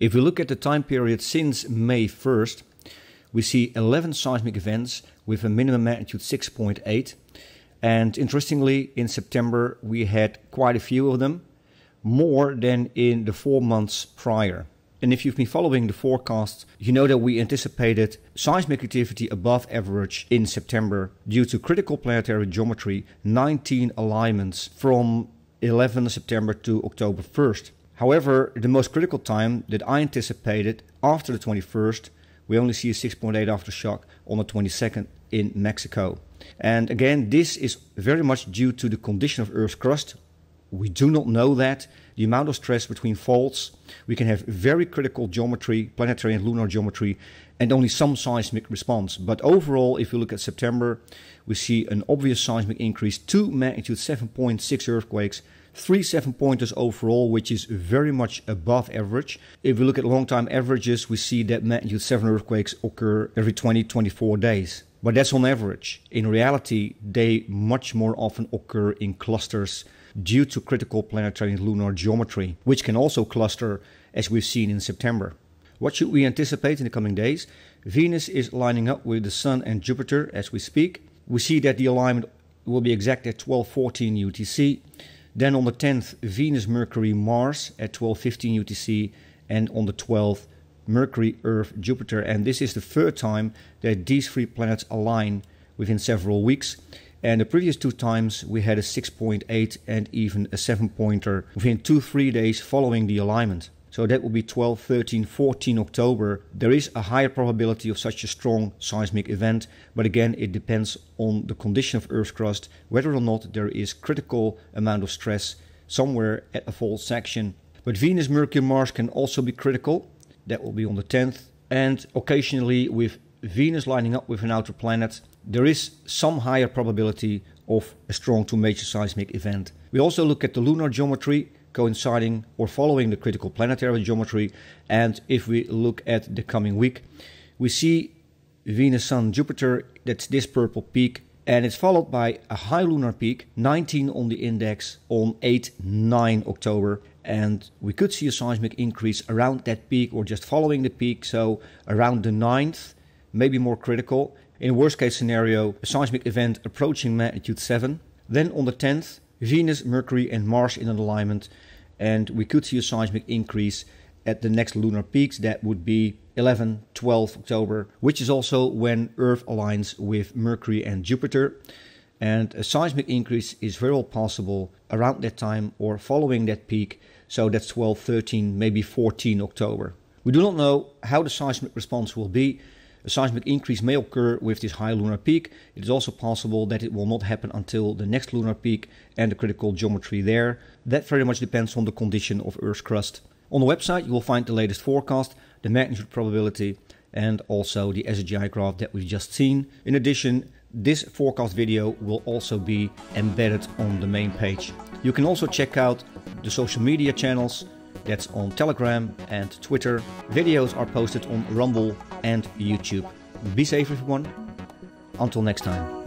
If we look at the time period since May 1st, we see 11 seismic events with a minimum magnitude 6.8. And interestingly, in September, we had quite a few of them, more than in the 4 months prior. And if you've been following the forecast, you know that we anticipated seismic activity above average in September due to critical planetary geometry, 19 alignments from 11 September to October 1st. However, the most critical time that I anticipated after the 21st, we only see a 6.8 aftershock on the 22nd in Mexico. And again, this is very much due to the condition of Earth's crust. We do not know that. The amount of stress between faults, we can have very critical geometry, planetary and lunar geometry, and only some seismic response. But overall, if you look at September, we see an obvious seismic increase, 2 magnitude 7.6 earthquakes, 3 7-pointers overall, which is very much above average. If we look at long-time averages, we see that magnitude 7 earthquakes occur every 20-24 days. But that's on average. In reality, they much more often occur in clusters due to critical planetary and lunar geometry, which can also cluster as we've seen in September. What should we anticipate in the coming days? Venus is lining up with the Sun and Jupiter as we speak. We see that the alignment will be exact at 12:14 UTC. Then on the 10th, Venus, Mercury, Mars at 12:15 UTC, and on the 12th, Mercury, Earth, Jupiter. And this is the third time that these three planets align within several weeks. And the previous two times we had a 6.8 and even a 7-pointer within 2-3 days following the alignment. So that will be 12, 13, 14 October. There is a higher probability of such a strong seismic event, but again it depends on the condition of Earth's crust, whether or not there is critical amount of stress somewhere at a fault section. But Venus, Mercury, Mars can also be critical. That will be on the 10th. And occasionally with Venus lining up with an outer planet, there is some higher probability of a strong to major seismic event. We also look at the lunar geometry coinciding or following the critical planetary geometry. And if we look at the coming week, we see Venus, Sun, Jupiter, that's this purple peak. And it's followed by a high lunar peak, 19 on the index on 8, 9 October. And we could see a seismic increase around that peak or just following the peak. So around the 9th, maybe more critical. In worst case scenario, a seismic event approaching magnitude 7. Then on the 10th, Venus, Mercury and Mars in an alignment. And we could see a seismic increase at the next lunar peaks. That would be 11, 12 October, which is also when Earth aligns with Mercury and Jupiter. And a seismic increase is very well possible around that time or following that peak. So that's 12, 13, maybe 14 October. We do not know how the seismic response will be. A seismic increase may occur with this high lunar peak. It is also possible that it will not happen until the next lunar peak and the critical geometry there. That very much depends on the condition of Earth's crust. On the website you will find the latest forecast, the magnitude probability and also the SGI graph that we've just seen. In addition, this forecast video will also be embedded on the main page. You can also check out the social media channels, that's on Telegram and Twitter. Videos are posted on Rumble and YouTube. Be safe everyone, until next time.